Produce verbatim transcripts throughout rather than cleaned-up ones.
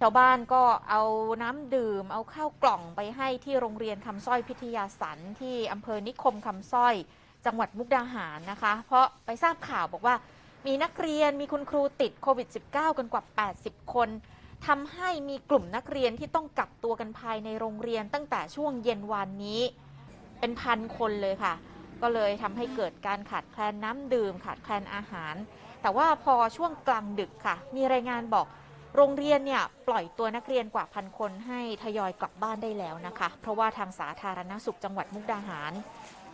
ชาวบ้านก็เอาน้ำดื่มเอาข้าวกล่องไปให้ที่โรงเรียนคำสร้อยพิทยาสันที่อำเภอนิคมคำสร้อยจังหวัดมุกดาหารนะคะเพราะไปทราบข่าวบอกว่ามีนักเรียนมีคุณครูติดโควิด สิบเก้า กันกว่าแปดสิบคนทำให้มีกลุ่มนักเรียนที่ต้องกักตัวกันภายในโรงเรียนตั้งแต่ช่วงเย็นวานนี้เป็นพันคนเลยค่ะก็เลยทำให้เกิดการขาดแคลนน้ำดื่มขาดแคลนอาหารแต่ว่าพอช่วงกลางดึกค่ะมีรายงานบอกโรงเรียนเนี่ยปล่อยตัวนักเรียนกว่าพันคนให้ทยอยกลับบ้านได้แล้วนะคะเพราะว่าทางสาธารณสุขจังหวัดมุกดาหาร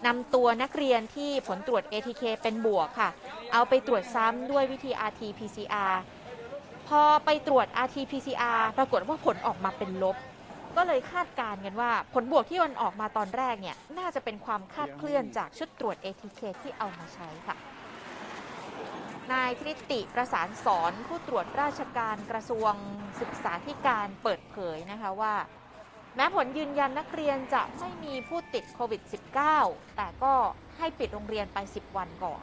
นำตัวนักเรียนที่ผลตรวจ เอ ที เค เป็นบวกค่ะเอาไปตรวจซ้ำด้วยวิธี อาร์ ที พี ซี อาร์ พอไปตรวจ อาร์ ที พี ซี อาร์ ปรากฏว่าผลออกมาเป็นลบก็เลยคาดการณ์กันว่าผลบวกที่มันออกมาตอนแรกเนี่ยน่าจะเป็นความคลาดเคลื่อนจากชุดตรวจ เอ ที เค ที่เอามาใช้ค่ะนายธิติประสานสอนผู้ตรวจราชการกระทรวงศึกษาธิการเปิดเผยนะคะว่าแม้ผลยืนยันนักเรียนจะไม่มีผู้ติดโควิด สิบเก้า แต่ก็ให้ปิดโรงเรียนไปสิบวันก่อน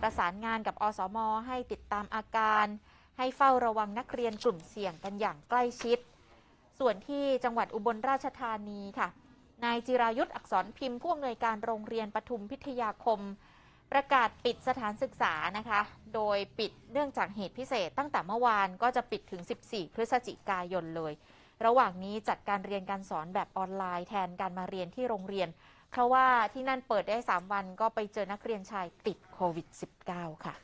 ประสานงานกับอสม.ให้ติดตามอาการให้เฝ้าระวังนักเรียนกลุ่มเสี่ยงกันอย่างใกล้ชิดส่วนที่จังหวัดอุบลราชธานีค่ะนายจิรายุทธอักษรพิมพ์ผู้อำนวยการโรงเรียนปทุมพิทยาคมประกาศปิดสถานศึกษานะคะโดยปิดเนื่องจากเหตุพิเศษตั้งแต่เมื่อวานก็จะปิดถึงสิบสี่พฤศจิกายนเลยระหว่างนี้จัดการเรียนการสอนแบบออนไลน์แทนการมาเรียนที่โรงเรียนเพราะว่าที่นั่นเปิดได้สามวันก็ไปเจอนักเรียนชายติดโควิด สิบเก้า ค่ะ